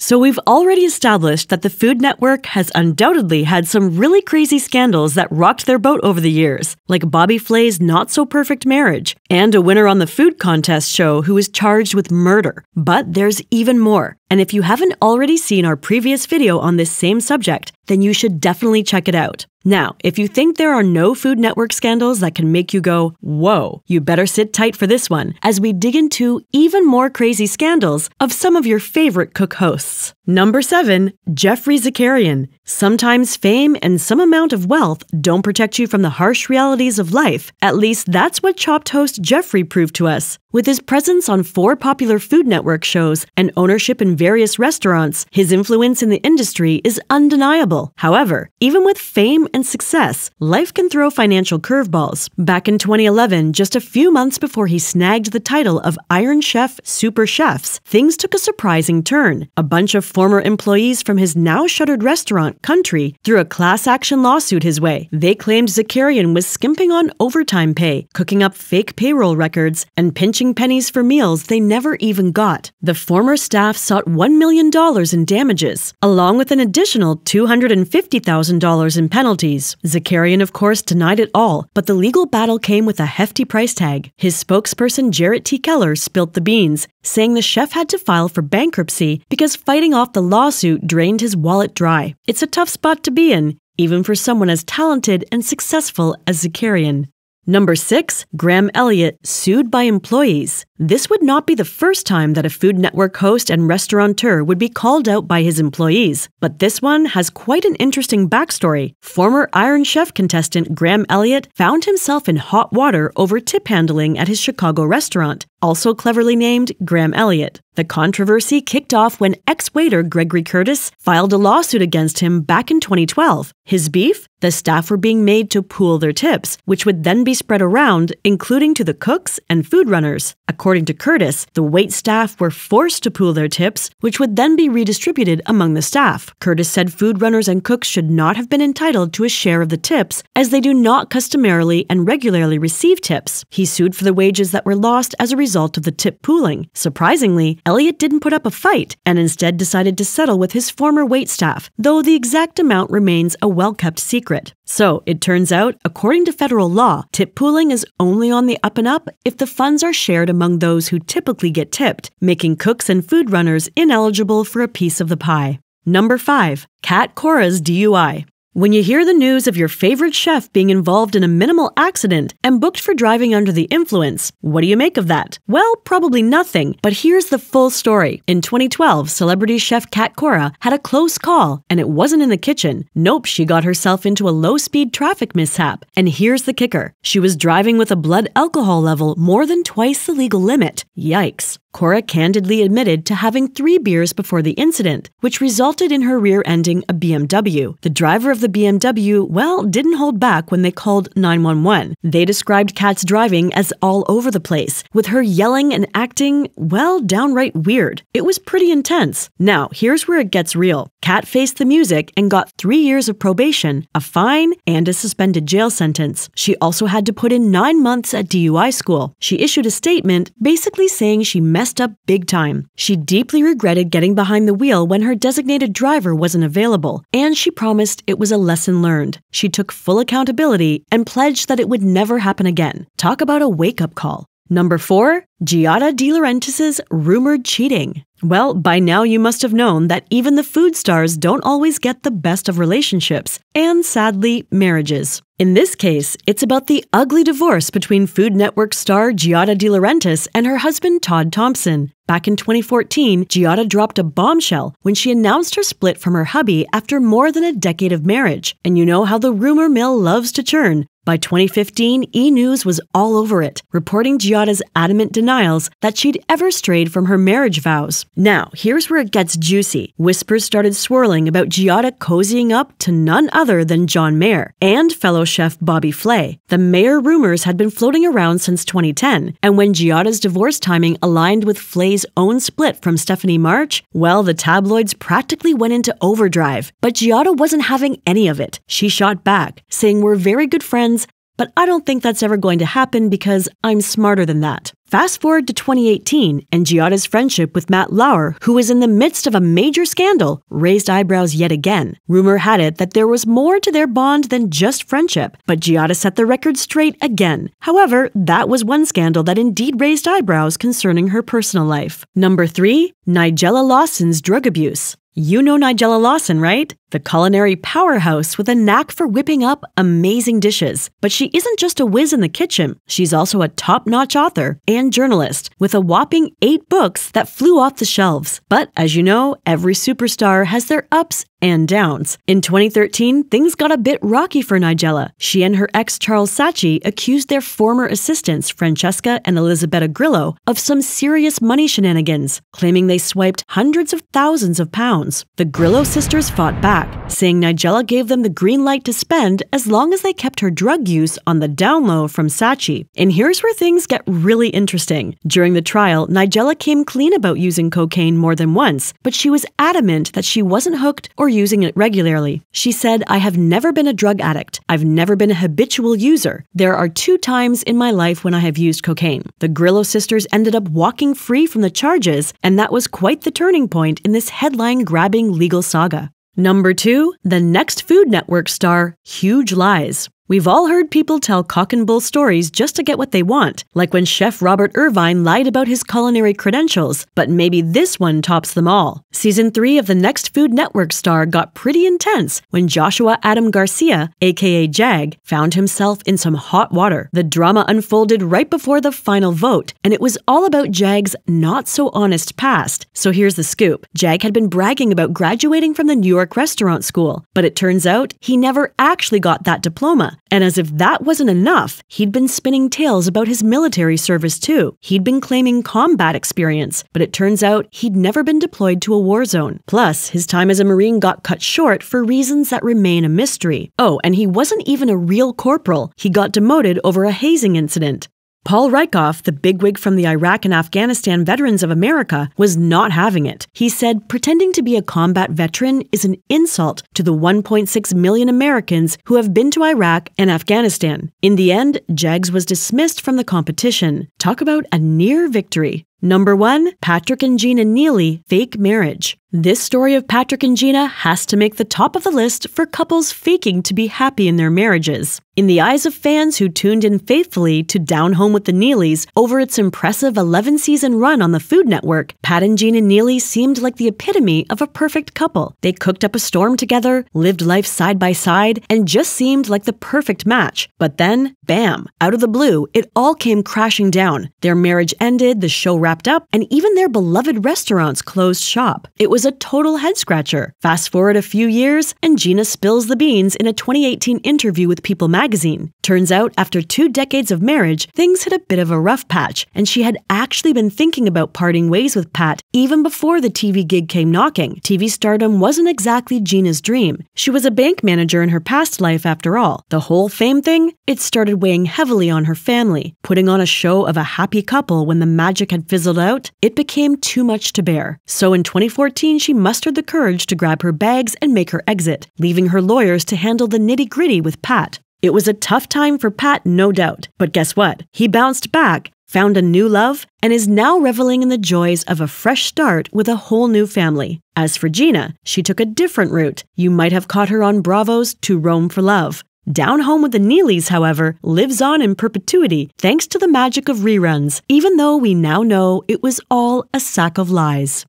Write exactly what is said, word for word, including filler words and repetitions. So we've already established that the Food Network has undoubtedly had some really crazy scandals that rocked their boat over the years, like Bobby Flay's not-so-perfect marriage, and a winner on the food contest show who was charged with murder. But there's even more. And if you haven't already seen our previous video on this same subject, then you should definitely check it out. Now, if you think there are no Food Network scandals that can make you go, whoa, you better sit tight for this one, as we dig into even more crazy scandals of some of your favorite cook hosts. Number seven, Jeffrey Zakarian. Sometimes fame and some amount of wealth don't protect you from the harsh realities of life. At least that's what Chopped host Jeffrey proved to us. With his presence on four popular Food Network shows and ownership in various restaurants, his influence in the industry is undeniable. However, even with fame and success, life can throw financial curveballs. Back in twenty eleven, just a few months before he snagged the title of Iron Chef Super Chefs, things took a surprising turn. A bunch of former employees from his now-shuttered restaurant, Country, threw a class-action lawsuit his way. They claimed Zakarian was skimping on overtime pay, cooking up fake payroll records, and pinching pennies for meals they never even got. The former staff sought one million dollars in damages, along with an additional two hundred fifty thousand dollars in penalties. Zakarian, of course, denied it all, but the legal battle came with a hefty price tag. His spokesperson, Jared T. Keller, spilt the beans, saying the chef had to file for bankruptcy because fighting off the lawsuit drained his wallet dry. It's a tough spot to be in, even for someone as talented and successful as Zakarian. Number six, Graham Elliott, sued by employees. This would not be the first time that a Food Network host and restaurateur would be called out by his employees, but this one has quite an interesting backstory. Former Iron Chef contestant Graham Elliott found himself in hot water over tip handling at his Chicago restaurant, also cleverly named Graham Elliott. The controversy kicked off when ex-waiter Gregory Curtis filed a lawsuit against him back in twenty twelve. His beef? The staff were being made to pool their tips, which would then be spread around, including to the cooks and food runners. According to Curtis, the wait staff were forced to pool their tips, which would then be redistributed among the staff. Curtis said food runners and cooks should not have been entitled to a share of the tips, as they do not customarily and regularly receive tips. He sued for the wages that were lost as a result of the tip pooling. Surprisingly, Elliott didn't put up a fight and instead decided to settle with his former waitstaff, though the exact amount remains a well-kept secret. So, it turns out, according to federal law, tip pooling is only on the up-and-up if the funds are shared among those who typically get tipped, making cooks and food runners ineligible for a piece of the pie. Number five. Cat Cora's D U I. When you hear the news of your favorite chef being involved in a minimal accident and booked for driving under the influence, what do you make of that? Well, probably nothing, but here's the full story. In twenty twelve, celebrity chef Cat Cora had a close call, and it wasn't in the kitchen. Nope, she got herself into a low-speed traffic mishap. And here's the kicker. She was driving with a blood alcohol level more than twice the legal limit. Yikes. Cora candidly admitted to having three beers before the incident, which resulted in her rear-ending a B M W. The driver of the B M W, well, didn't hold back when they called nine one one. They described Kat's driving as all over the place, with her yelling and acting, well, downright weird. It was pretty intense. Now, here's where it gets real. Kat faced the music and got three years of probation, a fine, and a suspended jail sentence. She also had to put in nine months at D U I school. She issued a statement basically saying she messed up big time. She deeply regretted getting behind the wheel when her designated driver wasn't available, and she promised it was a lesson learned. She took full accountability and pledged that it would never happen again. Talk about a wake-up call. Number four, Giada De Laurentiis' rumored cheating. Well, by now you must have known that even the food stars don't always get the best of relationships, and sadly, marriages. In this case, it's about the ugly divorce between Food Network star Giada De Laurentiis and her husband Todd Thompson. Back in twenty fourteen, Giada dropped a bombshell when she announced her split from her hubby after more than a decade of marriage. And you know how the rumor mill loves to churn. By twenty fifteen, E! News was all over it, reporting Giada's adamant denials that she'd ever strayed from her marriage vows. Now, here's where it gets juicy. Whispers started swirling about Giada cozying up to none other than John Mayer and fellow chef Bobby Flay. The Mayer rumors had been floating around since twenty ten, and when Giada's divorce timing aligned with Flay's own split from Stephanie March, well, the tabloids practically went into overdrive. But Giada wasn't having any of it. She shot back, saying, "We're very good friends, but I don't think that's ever going to happen because I'm smarter than that." Fast forward to twenty eighteen, and Giada's friendship with Matt Lauer, who was in the midst of a major scandal, raised eyebrows yet again. Rumor had it that there was more to their bond than just friendship, but Giada set the record straight again. However, that was one scandal that indeed raised eyebrows concerning her personal life. Number three, Nigella Lawson's drug abuse. You know Nigella Lawson, right? The culinary powerhouse with a knack for whipping up amazing dishes. But she isn't just a whiz in the kitchen. She's also a top-notch author and journalist with a whopping eight books that flew off the shelves. But as you know, every superstar has their ups and downs. In twenty thirteen, things got a bit rocky for Nigella. She and her ex Charles Saatchi accused their former assistants, Francesca and Elisabetta Grillo, of some serious money shenanigans, claiming they swiped hundreds of thousands of pounds. The Grillo sisters fought back, saying Nigella gave them the green light to spend as long as they kept her drug use on the down low from Saatchi. And here's where things get really interesting. During the trial, Nigella came clean about using cocaine more than once, but she was adamant that she wasn't hooked or using it regularly. She said, "I have never been a drug addict. I've never been a habitual user. There are two times in my life when I have used cocaine." The Grillo sisters ended up walking free from the charges, and that was quite the turning point in this headline-grabbing legal saga. Number two, the next Food Network star, huge lies. We've all heard people tell cock and bull stories just to get what they want, like when Chef Robert Irvine lied about his culinary credentials, but maybe this one tops them all. Season three of The Next Food Network Star got pretty intense when Joshua Adam Garcia, aka Jag, found himself in some hot water. The drama unfolded right before the final vote, and it was all about Jag's not-so-honest past. So here's the scoop. Jag had been bragging about graduating from the New York Restaurant School, but it turns out he never actually got that diploma. And as if that wasn't enough, he'd been spinning tales about his military service too. He'd been claiming combat experience, but it turns out he'd never been deployed to a war zone. Plus, his time as a Marine got cut short for reasons that remain a mystery. Oh, and he wasn't even a real corporal. He got demoted over a hazing incident. Paul Rykoff, the bigwig from the Iraq and Afghanistan Veterans of America, was not having it. He said pretending to be a combat veteran is an insult to the one point six million Americans who have been to Iraq and Afghanistan. In the end, Jags was dismissed from the competition. Talk about a near victory. Number one, Patrick and Gina Neely, fake marriage. This story of Patrick and Gina has to make the top of the list for couples faking to be happy in their marriages. In the eyes of fans who tuned in faithfully to Down Home with the Neelys over its impressive eleven season run on the Food Network, Pat and Gina Neely seemed like the epitome of a perfect couple. They cooked up a storm together, lived life side by side, and just seemed like the perfect match. But then, bam, out of the blue, it all came crashing down. Their marriage ended, the show wrapped up, and even their beloved restaurants closed shop. It was a total head-scratcher. Fast forward a few years, and Gina spills the beans in a twenty eighteen interview with People magazine. Turns out, after two decades of marriage, things hit a bit of a rough patch, and she had actually been thinking about parting ways with Pat even before the T V gig came knocking. T V stardom wasn't exactly Gina's dream. She was a bank manager in her past life, after all. The whole fame thing? It started weighing heavily on her family. Putting on a show of a happy couple when the magic had fizzled out, it became too much to bear. So in twenty fourteen, she mustered the courage to grab her bags and make her exit, leaving her lawyers to handle the nitty-gritty with Pat. It was a tough time for Pat, no doubt. But guess what? He bounced back, found a new love, and is now reveling in the joys of a fresh start with a whole new family. As for Gina, she took a different route. You might have caught her on Bravo's To Rome for Love. Down Home with the Neelys, however, lives on in perpetuity thanks to the magic of reruns, even though we now know it was all a sack of lies.